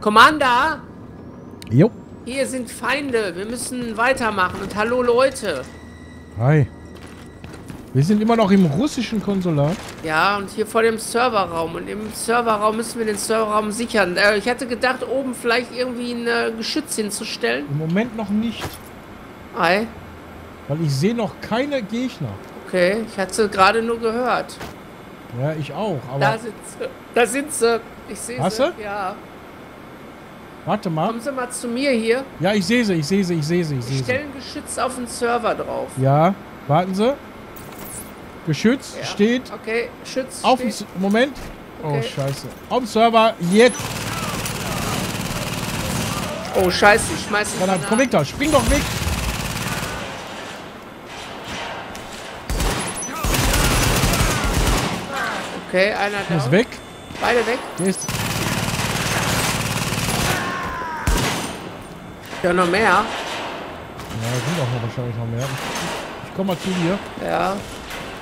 Commander! Jo. Hier sind Feinde. Wir müssen weitermachen. Und hallo, Leute. Hi. Wir sind immer noch im russischen Konsulat. Ja, und hier vor dem Serverraum. Und im Serverraum müssen wir den Serverraum sichern. Ich hatte gedacht, oben vielleicht irgendwie ein Geschütz hinzustellen. Im Moment noch nicht. Hi. Weil ich sehe noch keine Gegner. Okay, ich hatte gerade nur gehört. Ja, ich auch, aber... Da sind sie. Da sind sie. Ich sehe sie. Hast du? Ja. Warte mal. Kommen Sie mal zu mir hier. Ja, ich sehe sie, ich sehe sie, ich sehe sie, ich sehe sie. Stellen Geschütz auf den Server drauf. Ja, warten Sie. Geschütz ja. Steht... Okay, Schütz auf steht. Moment. Okay. Oh, scheiße. Auf dem Server, jetzt. Oh, scheiße, ich schmeiß ihn. Komm weg da, spring doch weg. Okay, einer da. Ist weg. Beide weg. Yes. Ja, noch mehr. Ja, sind auch noch wahrscheinlich noch mehr. Ich komm mal zu dir. Ja.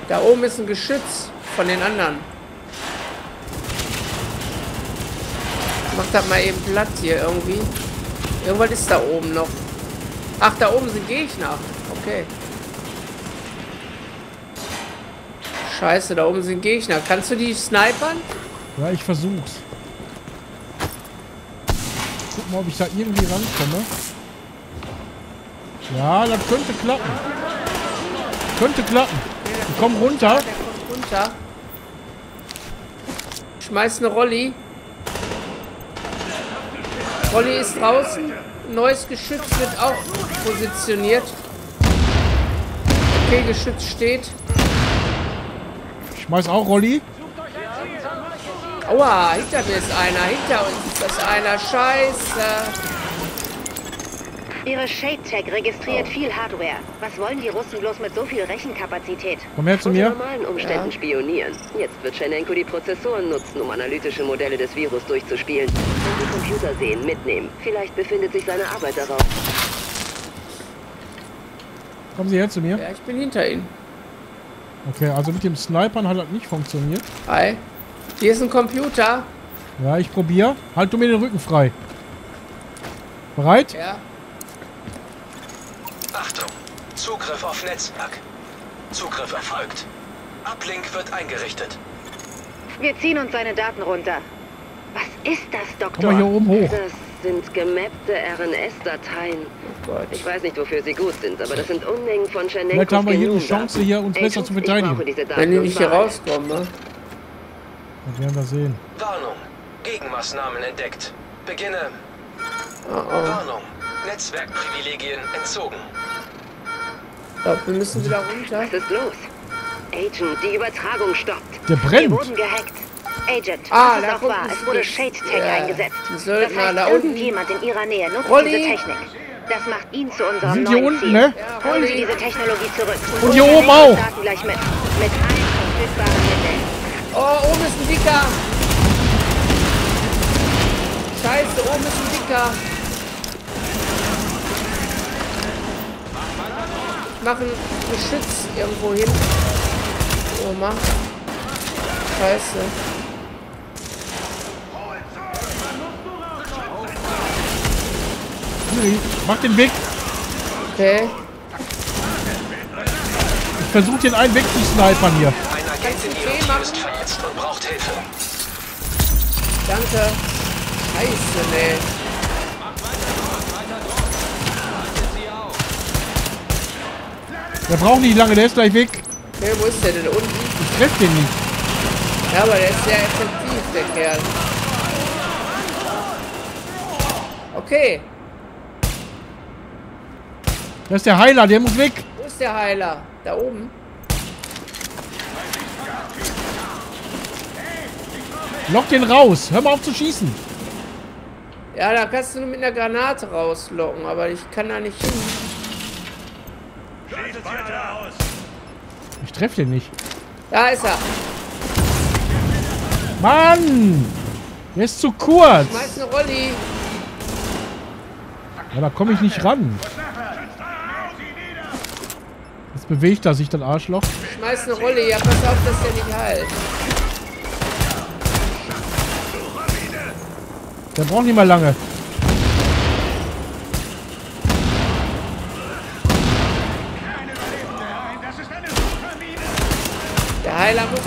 Da oben ist ein Geschütz von den anderen. Ich mach das mal eben platt hier irgendwie. Irgendwas ist da oben noch. Ach, da oben sind Gegner. Okay. Scheiße, da oben sind Gegner. Kannst du die snipern? Ja, ich versuch's. Guck mal, ob ich da irgendwie rankomme. Ja, das könnte klappen. Könnte klappen. Ich komm runter. Der kommt runter. Ich schmeiß eine Rolli. Rolli ist draußen. Ein neues Geschütz wird auch positioniert. Okay, Geschütz steht. Schmeiß auch Rolli. Aua, hinter mir ist einer. Hinter uns ist einer. Scheiße. Ihre Shade Tech registriert viel Hardware. Was wollen die Russen bloß mit so viel Rechenkapazität? Komm her zu mir. Unter normalen Umständen spionieren. Jetzt wird Schenenko die Prozessoren nutzen, um analytische Modelle des Virus durchzuspielen. Und die Computer sehen, mitnehmen. Vielleicht befindet sich seine Arbeit darauf. Kommen Sie her zu mir. Ja, ich bin hinter Ihnen. Okay, also mit dem Snipern hat das nicht funktioniert. Hi. Hier ist ein Computer. Ja, ich probiere. Halt du mir den Rücken frei. Bereit? Ja. Achtung. Zugriff auf Netzwerk. Zugriff erfolgt. Uplink wird eingerichtet. Wir ziehen uns seine Daten runter. Was ist das, Doktor? Komm mal hier oben hoch. Das sind gemappte RNS-Dateien. Oh Gott. Ich weiß nicht, wofür sie gut sind, aber das sind Unmengen von Schenenkos. Vielleicht haben wir hier eine Chance, hier uns besser zu beteiligen. Wenn die nicht hier rauskommen, ne? Dann werden wir sehen. Warnung. Gegenmaßnahmen entdeckt. Beginne. Oh oh. Warnung. Netzwerkprivilegien entzogen. Ja, wir müssen wieder runter. Was ist los? Agent, die Übertragung stoppt. Der brennt. Wir wurden gehackt. Agent, ah, das ist auch wahr. Es wurde Shade Tech eingesetzt. Das heißt, da irgendjemand in ihrer Nähe nutzt diese Technik. Das macht ihn zu unserem sind neuen unten, Ziel. Ne? Ja, holen Sie diese Technologie zurück. Und hier oben auch. Gleich mit allen verfügbaren Mitteln. Oh, oben ist ein Dicker. Scheiße, oben ist ein Dicker. Ich mache ein Geschütz irgendwo hin. Oh, mach. Scheiße. Mach den weg. Okay. Ich versuche den einen weg zu snipern hier. Ein Agent in Ihrem Team ist verletzt und braucht Hilfe. Danke. Scheiße, ne. Der braucht nicht lange, der ist gleich weg. Ne, wo ist der denn? Unten? Ich treff den nicht. Ja, aber der ist sehr effektiv, der Kerl. Okay. Das ist der Heiler, der muss weg. Wo ist der Heiler? Da oben. Lock den raus. Hör mal auf zu schießen. Ja, da kannst du nur mit einer Granate rauslocken, aber ich kann da nicht hin. Ich treffe den nicht. Da ist er. Mann! Der ist zu kurz. Ich schmeiß eine Rolli. Ja, da komme ich nicht ran. Bewegt er sich dann Arschloch? Schmeiß eine Rolle, ja, pass auf, dass der nicht heilt. Der braucht nicht mal lange.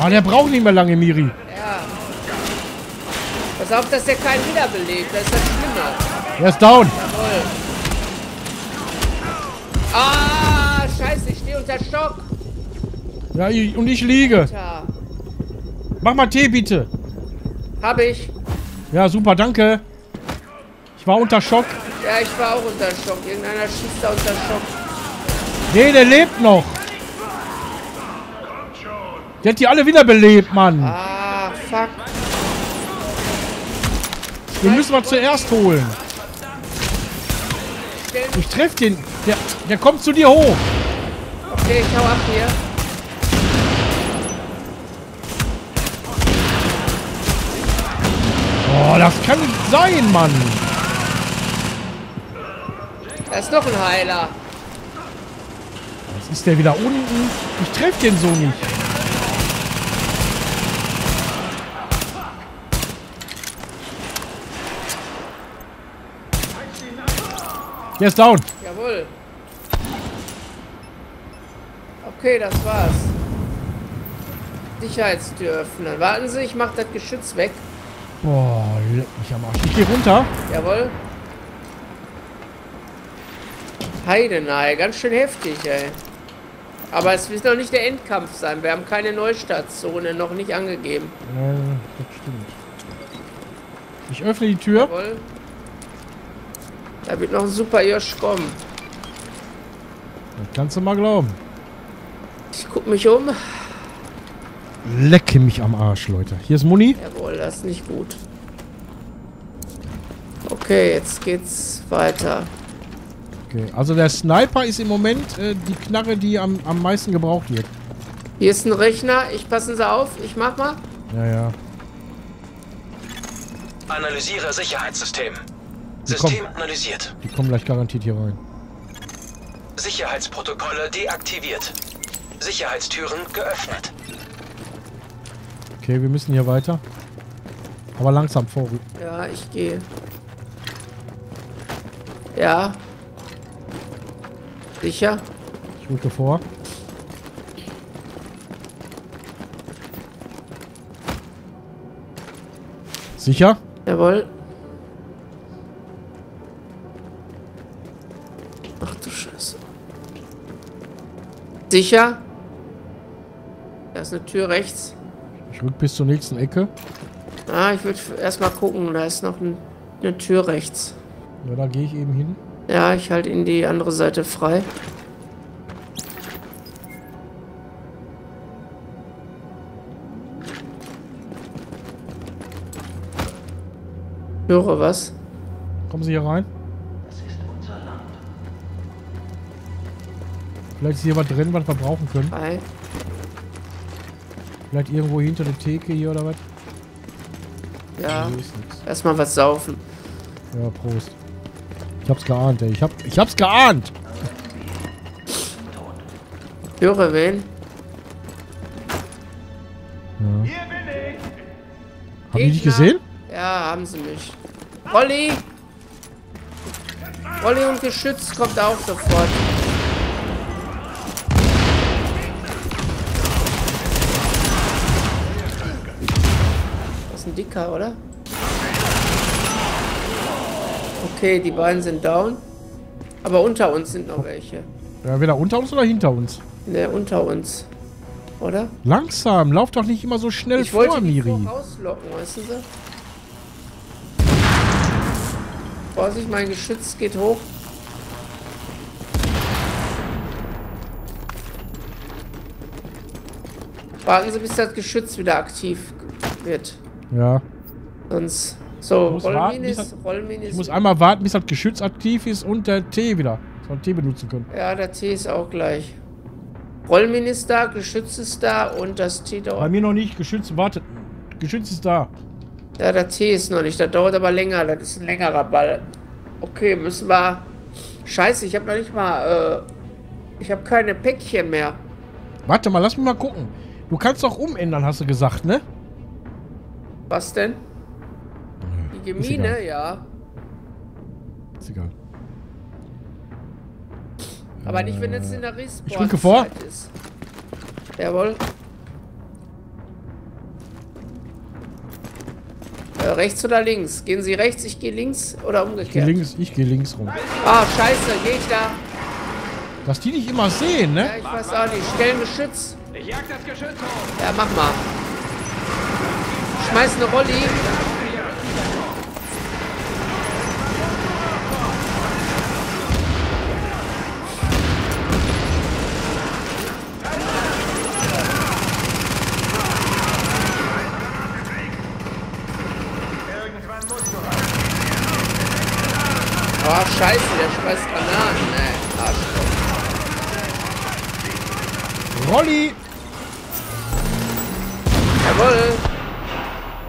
Ah, der braucht nicht mehr lange, Miri. Ja. Pass auf, dass der keinen wiederbelebt. Das ist das Schlimme. Er ist down. Jawohl. Ah, scheiße, ich stehe unter Schock. Ja, und ich liege. Alter. Mach mal Tee, bitte. Hab ich. Ja, super, danke. Ich war unter Schock. Ja, ich war auch unter Schock. Irgendeiner schießt da unter Schock. Nee, der lebt noch. Der hat die alle wiederbelebt, Mann. Ah, fuck. Den müssen wir zuerst holen. Ich treff den. Der kommt zu dir hoch. Okay, ich hau ab hier. Oh, das kann nicht sein, Mann. Da ist noch ein Heiler. Jetzt ist der wieder unten. Ich treff den so nicht. Der ist down. Jawohl. Okay, das war's. Sicherheitstür öffnen. Warten Sie, ich mach das Geschütz weg. Boah, leck mich am Arsch. Ich geh runter. Jawohl. Heidenei, ganz schön heftig, ey. Aber es wird noch nicht der Endkampf sein. Wir haben keine Neustartzone, noch nicht angegeben. Ja, das stimmt. Ich öffne die Tür. Jawohl. Da wird noch ein super Josh kommen. Das kannst du mal glauben. Ich guck mich um. Lecke mich am Arsch, Leute. Hier ist Muni. Jawohl, das ist nicht gut. Okay, jetzt geht's weiter. Okay, also der Sniper ist im Moment die Knarre, die am meisten gebraucht wird. Hier ist ein Rechner. Ich passen Sie auf. Ich mach mal. Ja, ja. Analysiere Sicherheitssystem. System analysiert. Die kommen gleich garantiert hier rein. Sicherheitsprotokolle deaktiviert. Sicherheitstüren geöffnet. Okay, wir müssen hier weiter. Aber langsam vorrücken. Ja, ich gehe. Ja. Sicher. Ich rücke vor. Sicher? Jawohl. Sicher? Da ist eine Tür rechts. Ich rück bis zur nächsten Ecke. Ah, ich würde erstmal gucken. Da ist noch eine Tür rechts. Ja, da gehe ich eben hin. Ja, ich halte ihn die andere Seite frei. Ich höre was. Kommen Sie hier rein? Vielleicht ist hier was drin, was wir brauchen können. Nein. Vielleicht irgendwo hinter der Theke hier oder was? Ja. Erstmal was saufen. Ja, Prost. Ich hab's geahnt, ey. Ich hab's geahnt! Ich höre wen? Ja. Hier bin ich! Haben die dich gesehen? Ja, haben sie mich. Rolli! Rolli und Geschütz kommt auch sofort. Dicker, oder? Okay, die beiden sind down. Aber unter uns sind noch welche. Ja, weder unter uns oder hinter uns? Ne, unter uns. Oder? Langsam, lauf doch nicht immer so schnell ich vor, Miri. Ich wollte rauslocken, weißt du so? Vorsicht, mein Geschütz geht hoch. Warten Sie, bis das Geschütz wieder aktiv wird. Ja. Sonst. So, Rollmine. Ich muss einmal warten, bis das Geschütz aktiv ist und der Tee wieder. Soll Tee benutzen können. Ja, der Tee ist auch gleich. Rollmine ist da, Geschütz ist da und das Tee dauert. Bei mir noch nicht, Geschütz wartet. Geschütz ist da. Ja, der Tee ist noch nicht. Das dauert aber länger. Das ist ein längerer Ball. Okay, müssen wir. Scheiße, ich habe noch nicht mal. Ich habe keine Päckchen mehr. Warte mal, lass mich mal gucken. Du kannst doch umändern, hast du gesagt, ne? Was denn? Schwierige Mine, ja. Ist egal. Aber nicht, wenn jetzt in der Respawn-Zeit ist. Jawohl. Rechts oder links? Gehen Sie rechts, ich gehe links oder umgekehrt? Ich gehe links rum. Ah, scheiße, gehe ich da. Dass die nicht immer sehen, ne? Ja, ich weiß auch nicht. Stellen Geschütz. Ich jag das Geschütz auf. Ja, mach mal. Schmeiß eine Rolli. Oh, scheiße, der schmeißt Granaten, ey. Arschloch. Rolli! Jawohl!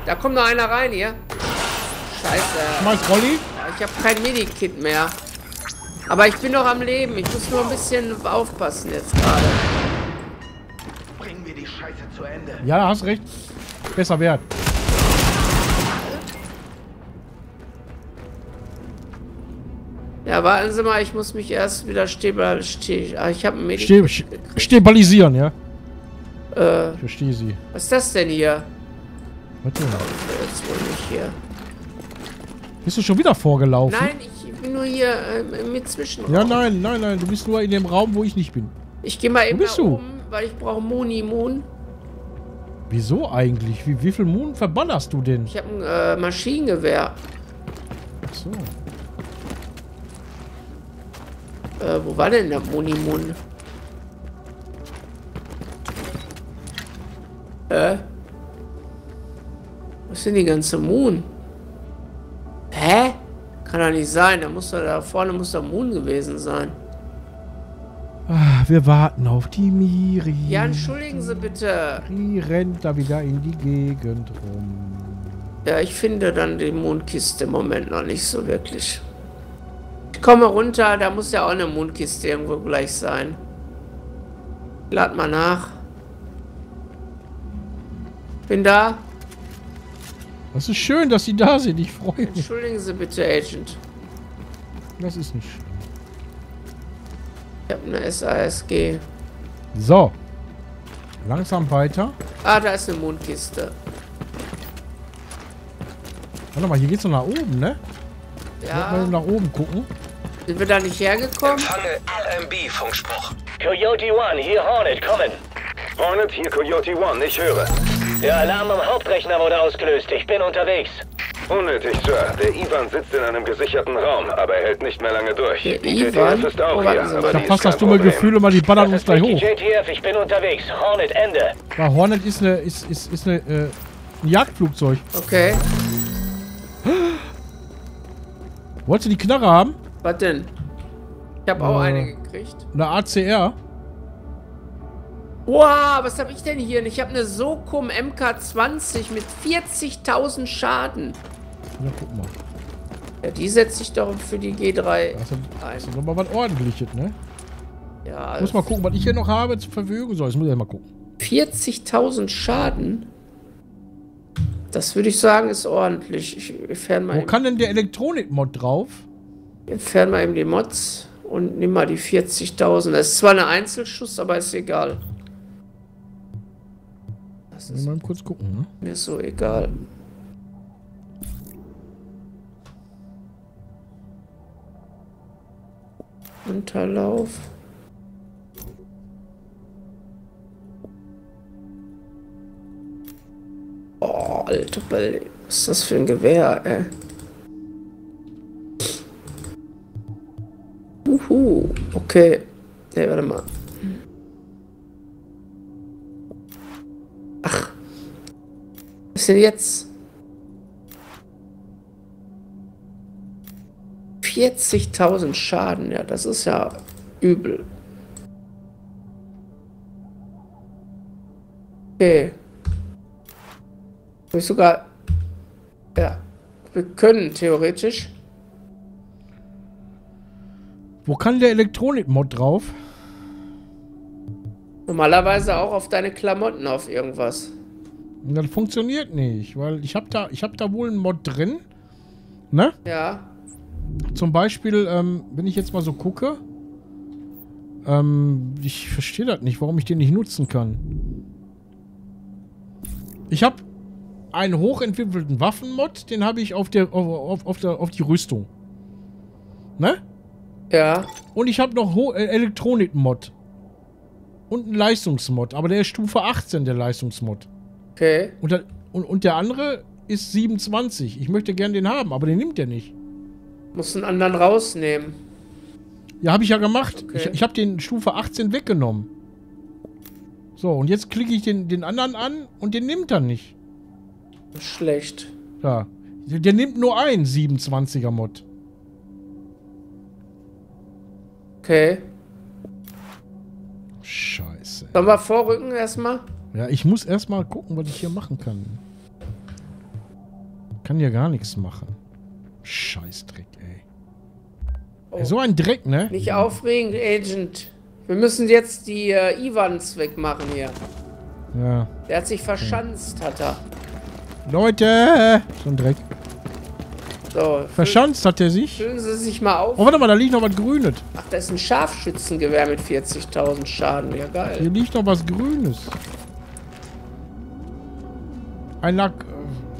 Da kommt noch einer rein hier. Scheiße. Schmeiß Rolli? Ich habe kein Medikit mehr. Aber ich bin noch am Leben. Ich muss nur ein bisschen aufpassen jetzt gerade. Bringen wir die Scheiße zu Ende. Ja, da hast recht. Besser wert. Ja, warten Sie mal, ich muss mich erst wieder stabilisieren, ja? Ich verstehe Sie. Was ist das denn hier? Warte mal. Jetzt wohl nicht hier. Bist du schon wieder vorgelaufen? Nein, ich bin nur hier mit Zwischenraum. Ja, nein, du bist nur in dem Raum, wo ich nicht bin. Ich gehe mal eben nach oben, weil ich brauche Moon. Wieso eigentlich? Wie viel Moon verballerst du denn? Ich habe ein Maschinengewehr. Ach so. Wo war denn der Monimun? Wo ist denn die ganze Moon? Hä? Kann doch nicht sein. Da vorne muss der Moon gewesen sein. Ach, wir warten auf die Miri. Ja, entschuldigen Sie bitte. Die rennt da wieder in die Gegend rum. Ja, ich finde dann die Mondkiste im Moment noch nicht so wirklich. Komme runter, da muss ja auch eine Mondkiste irgendwo gleich sein. Lad mal nach. Bin da. Das ist schön, dass Sie da sind, ich freue mich. Entschuldigen Sie bitte, Agent. Das ist nicht schlimm. Ich habe eine SASG. So. Langsam weiter. Ah, da ist eine Mondkiste. Warte mal, hier geht's noch nach oben, ne? Ja. Mal nach oben gucken. Sind wir da nicht hergekommen? Empfange LMB-Funkspruch. Coyote One, hier Hornet, kommen. Hornet, hier Coyote One, ich höre. Der Alarm am Hauptrechner wurde ausgelöst, ich bin unterwegs. Unnötig, Sir. Der Ivan sitzt in einem gesicherten Raum, aber er hält nicht mehr lange durch. Der GTF ist auch hier, aber da passt das dumme Gefühl immer, die ballern uns gleich hoch. GTF, ich bin unterwegs. Hornet, Ende. Ja, Hornet ist ein Jagdflugzeug. Okay. Wolltest du die Knarre haben? Was denn? Ich habe auch eine gekriegt. Eine ACR? Wow, was habe ich denn hier? Ich habe eine SoCum MK20 mit 40.000 Schaden. Ja, guck mal. Ja, die setze ich doch für die G3 ein. Das ist nochmal was Ordentliches, ne? Ja. Ich muss mal gucken, was ich hier noch habe zur Verfügung. So, jetzt muss ich mal gucken. 40.000 Schaden? Das würde ich sagen, ist ordentlich. Wo kann denn der Elektronik-Mod drauf? Entfern mal eben die Mods und nimm mal die 40.000. Das ist zwar eine Einzelschuss, aber ist egal. Das ist mal kurz gucken, ne? Mir ist so egal. Unterlauf. Oh, Alter, was ist das für ein Gewehr, ey? Uhu, okay. Ne, warte mal. Ach. Was ist denn jetzt? 40.000 Schaden, ja, das ist ja übel. Okay. Sogar. Ja. Wir können theoretisch. Wo kann der Elektronik-Mod drauf? Normalerweise auch auf deine Klamotten, auf irgendwas. Und das funktioniert nicht, weil ich hab da wohl einen Mod drin. Ne? Ja. Zum Beispiel, wenn ich jetzt mal so gucke, ich verstehe das nicht, warum ich den nicht nutzen kann. Ich habe einen hochentwickelten Waffenmod, den habe ich auf die Rüstung. Ne? Ja. Und ich habe noch Elektronik-Mod. Und einen Leistungsmod. Aber der ist Stufe 18, der Leistungsmod. Okay. Und der andere ist 27. Ich möchte gerne den haben, aber den nimmt der nicht. Muss einen anderen rausnehmen. Ja, habe ich ja gemacht. Okay. Ich habe den Stufe 18 weggenommen. So, und jetzt klicke ich den anderen an und den nimmt er nicht. Schlecht. Ja. Der nimmt nur einen 27er Mod. Okay. Scheiße. Sollen wir vorrücken erstmal? Ja, ich muss erstmal gucken, was ich hier machen kann. Kann ja gar nichts machen. Scheißdreck, ey. Oh. Ey, so ein Dreck, ne? Nicht aufregend, Agent. Wir müssen jetzt die Ivans wegmachen hier. Ja. Der hat sich verschanzt, hat er. Leute! So ein Dreck. So, verschanzt hat er sich. Füllen Sie sich mal auf. Oh, warte mal, da liegt noch was Grünes. Ach, da ist ein Scharfschützengewehr mit 40.000 Schaden. Ja, geil. Hier liegt noch was Grünes. Ein Lack...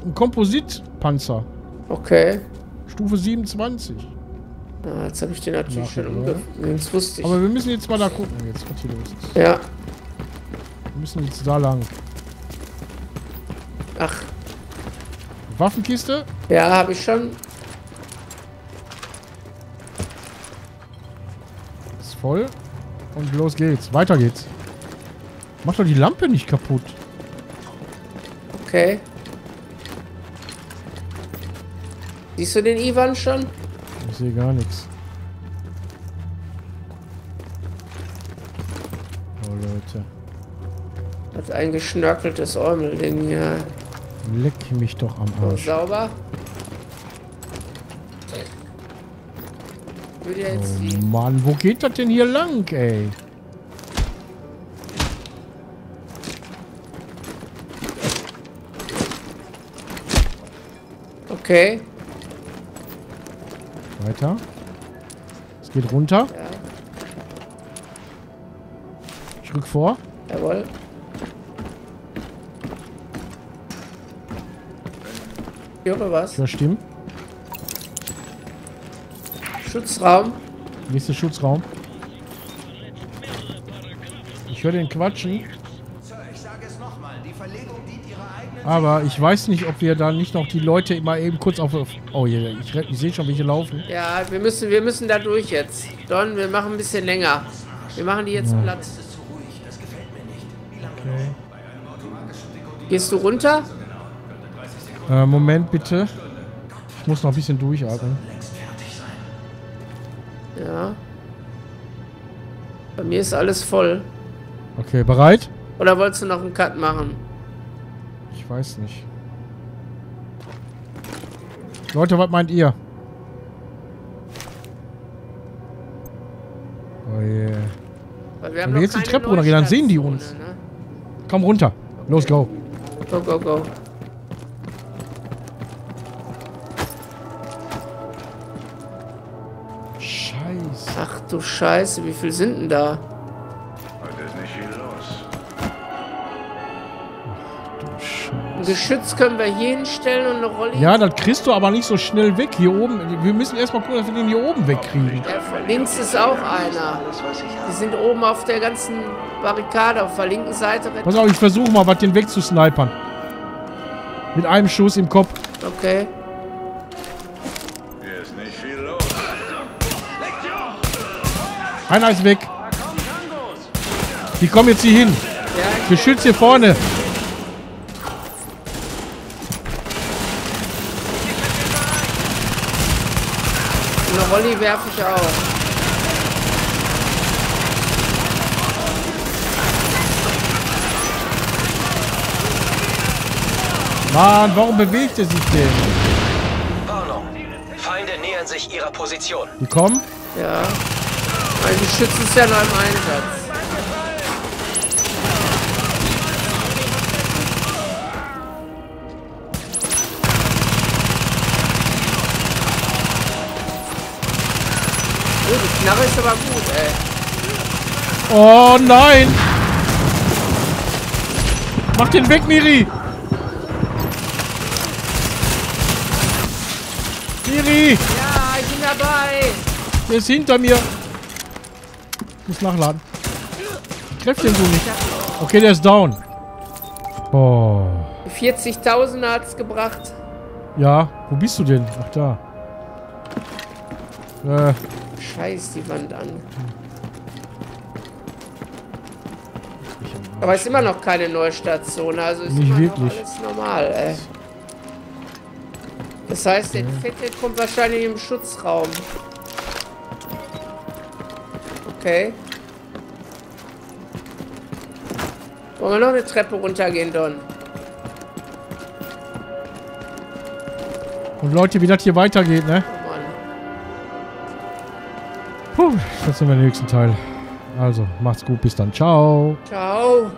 Ein Kompositpanzer. Okay. Stufe 27. Ah, jetzt habe ich den natürlich schon umgefunden. Das wusste ich. Aber wir müssen jetzt mal da gucken, jetzt, was hier los ist. Ja. Wir müssen jetzt da lang. Ach. Waffenkiste? Ja, habe ich schon. Ist voll. Und los geht's. Weiter geht's. Mach doch die Lampe nicht kaputt. Okay. Siehst du den Ivan schon? Ich sehe gar nichts. Oh, Leute. Das ein geschnörkeltes Ormelding hier. Leck mich doch am Arsch. So, sauber. Würde ja jetzt oh, Mann, wo geht das denn hier lang, ey? Okay. Weiter. Es geht runter. Ja. Ich rück vor. Jawohl. Ich höre was. Ja, stimmt. Schutzraum. Nächster Schutzraum. Ich höre den Quatschen. Sir, ich sage es nochmal. Die Verlegung dient ihrer eigenen. Aber ich weiß nicht, ob wir da nicht noch die Leute mal eben kurz auf... Oh, hier, ich sehe schon, welche laufen. Ja, wir müssen da durch jetzt. Don, wir machen ein bisschen länger. Wir machen die jetzt platt. Okay. Gehst du runter? Moment bitte. Ich muss noch ein bisschen durchatmen. Ja. Bei mir ist alles voll. Okay, bereit? Oder wolltest du noch einen Cut machen? Ich weiß nicht. Leute, was meint ihr? Oh yeah. Weil wir haben wenn wir jetzt die Treppe runtergehen, dann sehen die uns. Ne? Komm runter. Okay. Los, go. Go, go, go. Scheiße. Ach du Scheiße, wie viel sind denn da? Heute ist nicht viel los. Geschütz können wir hier hinstellen und eine Rolle. Ja, das kriegst du aber nicht so schnell weg. Hier oben. Wir müssen erstmal gucken, dass wir den hier oben wegkriegen. Von links ist auch einer. Die sind oben auf der ganzen Barrikade, auf der linken Seite. Pass auf, ich versuche mal, was den wegzusnipern. Mit einem Schuss im Kopf. Okay. Hier ist nicht viel los. Einer ist weg. Die kommen jetzt hier hin. Geschütz hier vorne. Rolli werfe ich auch. Mann, warum bewegt er sich denn? Warnung. Feinde nähern sich ihrer Position. Die kommen? Ja. Weil die Schützen ist ja noch im Einsatz. Oh, die Knarre ist aber gut, ey. Oh nein! Mach den weg, Miri! Miri! Ja, ich bin dabei! Der ist hinter mir! Ich muss nachladen. Treff den so nicht. Okay, der ist down. Oh. 40.000 hat's gebracht. Ja, wo bist du denn? Ach, da. Scheiß die Wand an. Aber es ist immer noch keine Neustation, also ist nicht immer wirklich. Noch alles normal, ey. Das heißt, der Vettel kommt wahrscheinlich im Schutzraum. Okay. Wollen wir noch eine Treppe runtergehen, Don? Und Leute, wie das hier weitergeht, ne? Puh, jetzt sind wir im nächsten Teil. Also, macht's gut, bis dann. Ciao. Ciao.